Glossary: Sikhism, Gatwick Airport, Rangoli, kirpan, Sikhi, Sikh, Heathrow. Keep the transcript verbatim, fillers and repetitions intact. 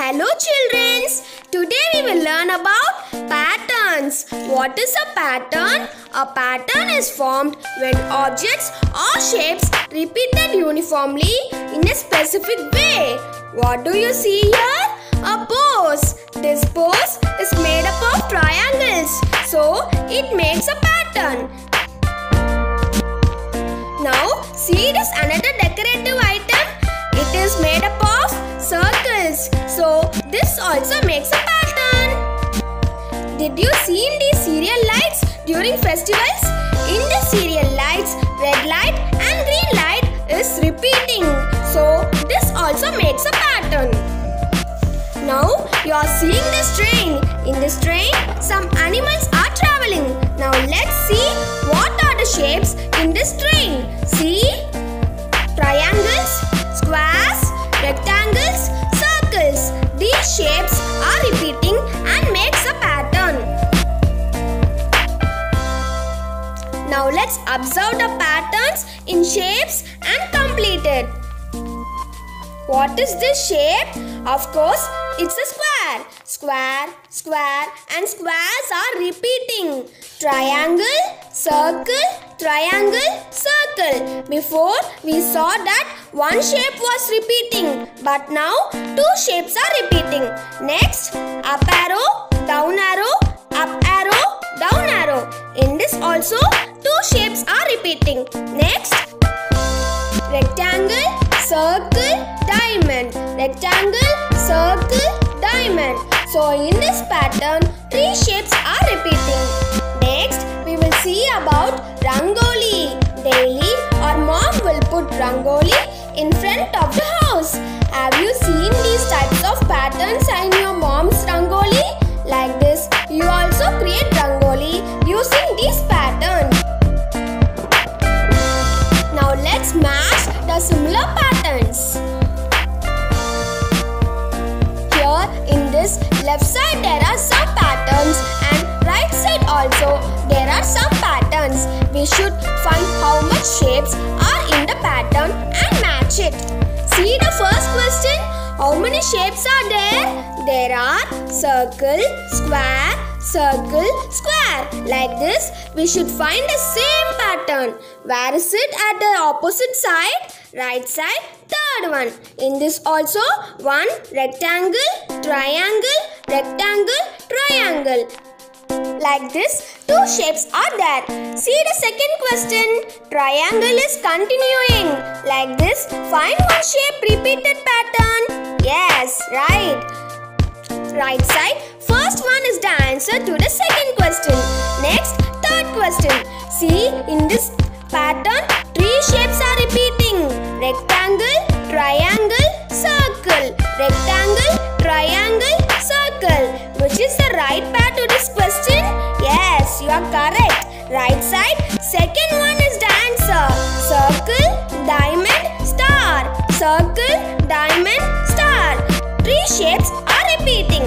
Hello children, today we will learn about patterns. What is a pattern? A pattern is formed when objects or shapes repeated uniformly in a specific way. What do you see here? A pose. This pose is made up of triangles, so it makes a pattern. Now see this another decorative item. It is made up of circles, so this also makes a pattern. Did you see in these serial lights during festivals? In the serial lights, red light and green light is repeating, so this also makes a pattern. Now you are seeing this train. In this train, some animals are traveling. Now let's see what are the shapes in this train. See? Triangles, squares, rectangles, circles. These shapes are repeating and makes a pattern. Now let's observe the patterns in shapes and complete it. What is this shape? Of course, it's a square. Square, square and squares are repeating. Triangle, circle, triangle, circle. Before we saw that one shape was repeating, but now two shapes are repeating. Next, up arrow, down arrow, up arrow, down arrow. In this also two shapes are repeating. Next, rectangle, circle, diamond. Rectangle, circle, diamond. So in this pattern, three shapes are repeating. Next, we will see about Rangoli. Daily, our mom will put Rangoli in front of the house. Have you seen these types of patterns in your mom's Rangoli? Like this, you also create Rangoli using these patterns. Now let's match the similar patterns. Here in this left side there are some patterns and right side also there are some patterns. We should find how much shapes are in the pattern and match it. See the first question. How many shapes are there? There are circle, square, circle, square. Like this, we should find the same pattern. Where is it at the opposite side? Right side, third one. In this also, one rectangle, triangle, rectangle, triangle. Like this, two shapes are there. See the second question. Triangle is continuing. Like this, find one shape repeated pattern. Yes, right. Right side, first one is the answer to the second question. Next, third question. See, in this pattern, three shapes are repeating. Rectangle, triangle, circle. Rectangle, triangle, circle. Which is the right part to this question? Yes, you are correct. Right side, second one is the answer. Circle, diamond, star. Circle, diamond, star. Three shapes are repeating.